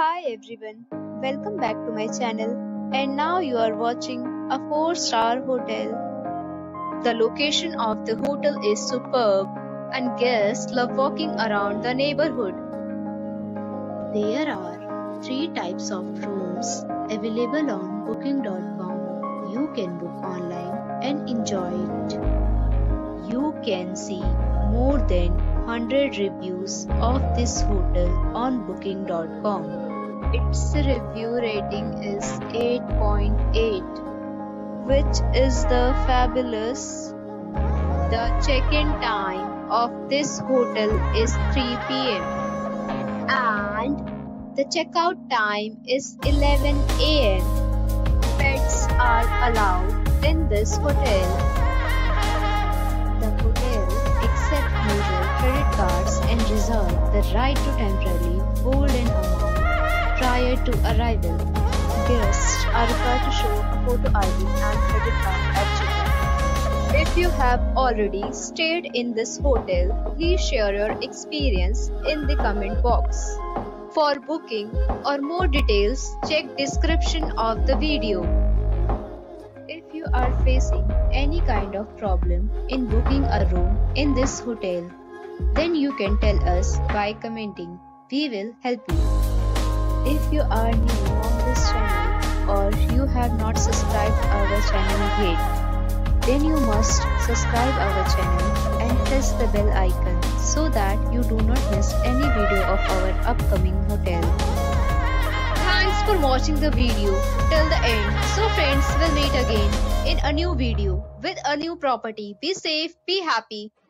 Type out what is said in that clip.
Hi everyone, welcome back to my channel, and now you are watching a 4-star hotel. The location of the hotel is superb and guests love walking around the neighborhood. There are 3 types of rooms available on booking.com. You can book online and enjoy it. You can see more than 100 reviews of this hotel on booking.com. Its review rating is 8.8, which is the fabulous. The check-in time of this hotel is 3 PM and the checkout time is 11 AM. Pets are allowed in this hotel. The hotel accepts major credit cards and reserves the right to temporarily hold an amount prior to arrival. Guests are required to show a photo ID and credit card at check-in. If you have already stayed in this hotel, please share your experience in the comment box. For booking or more details, check description of the video. If you are facing any kind of problem in booking a room in this hotel, then you can tell us by commenting. We will help you. If you are new on this channel or you have not subscribed our channel yet, then you must subscribe our channel and press the bell icon so that you do not miss any video of our upcoming hotel. Thanks for watching the video till the end. So friends, we'll meet again in a new video with a new property. Be safe, be happy.